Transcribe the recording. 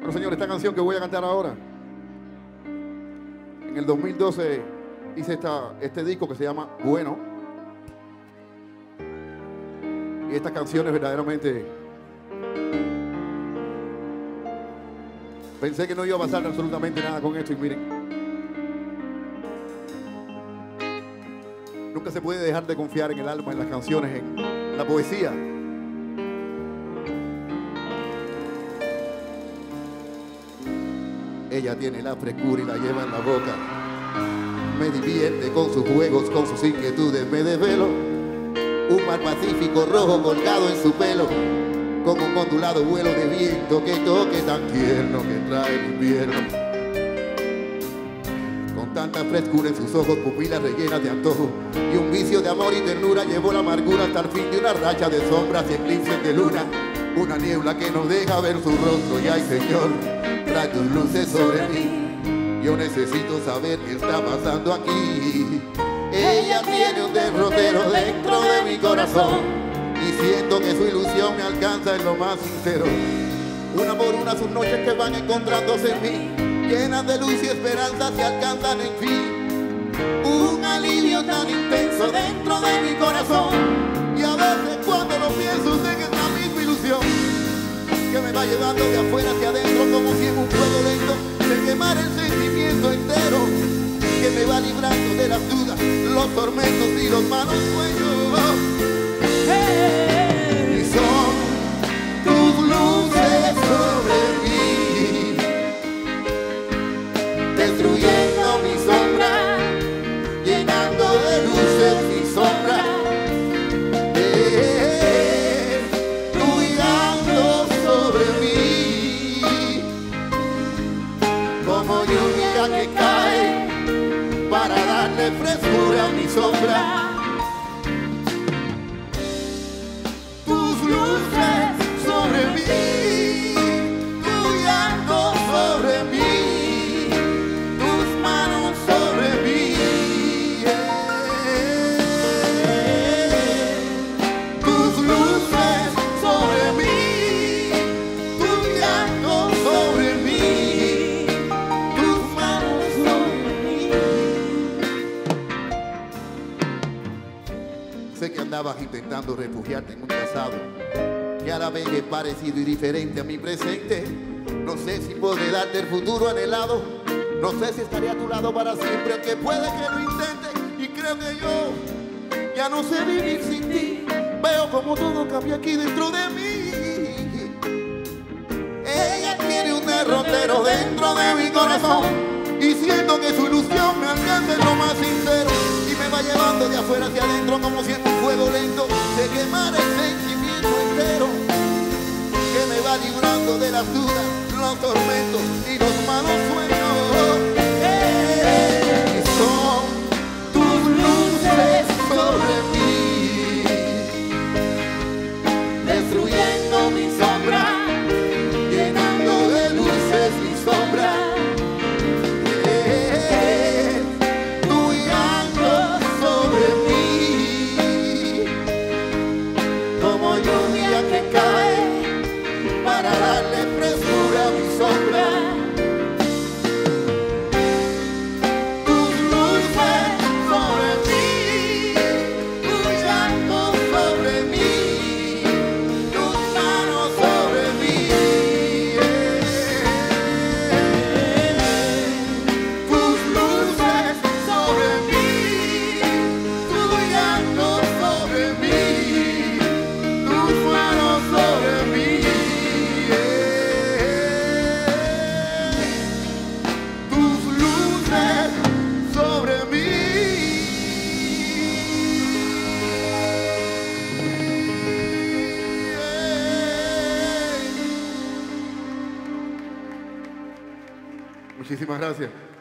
Pero Señor, esta canción que voy a cantar ahora, en el 2012 hice este disco que se llama Bueno. Y estas canciones verdaderamente pensé que no iba a pasar absolutamente nada con esto, y miren, nunca se puede dejar de confiar en el alma, en las canciones, en la poesía. Ella tiene la frescura y la lleva en la boca. Me divierte con sus juegos, con sus inquietudes me desvelo. Un mar pacífico rojo colgado en su pelo, con un ondulado vuelo de viento que toque tan tierno que trae el invierno. Tanta frescura en sus ojos, pupilas rellenas de antojo, y un vicio de amor y ternura llevó la amargura hasta el fin de una racha de sombras y eclipses de luna. Una niebla que nos deja ver su rostro, y ay Señor, trae tus luces sobre mí. Yo necesito saber qué está pasando aquí. Ella tiene un derrotero dentro de mi corazón, y siento que su ilusión me alcanza en lo más sincero. Una por una sus noches que van encontrándose en mí, llenas de luz y esperanza se alcanzan en fin. Un alivio tan intenso dentro de mi corazón, y a veces cuando lo pienso sé que es la misma ilusión que me va llevando de afuera hacia adentro, como si en un fuego lento de quemar el sentimiento entero, que me va librando de las dudas, los tormentos y los malos sueños. Y son tus luces sobre mí, destruyendo mi sombra, llenando de luces mi sombra, cuidando sobre mí, como lluvia que cae para darle frescura a mi sombra. Estabas intentando refugiarte en un pasado que a la vez es parecido y diferente a mi presente. No sé si podré darte el futuro anhelado, no sé si estaré a tu lado para siempre, aunque puede que lo intente. Y creo que yo ya no sé vivir sin ti, veo como todo cambia aquí dentro de mí. Ella tiene un derrotero dentro de mi corazón, y siento que su ilusión me alcanza en lo más sincero, y me va llevando de afuera hacia adentro, como si fuego lento de quemar el sentimiento entero, que me va librando de las dudas, los tormentos y los malos sueños. Son tus luces sobre mí, destruyendo mi sombra, llenando de luces mi sombra. Muchísimas gracias.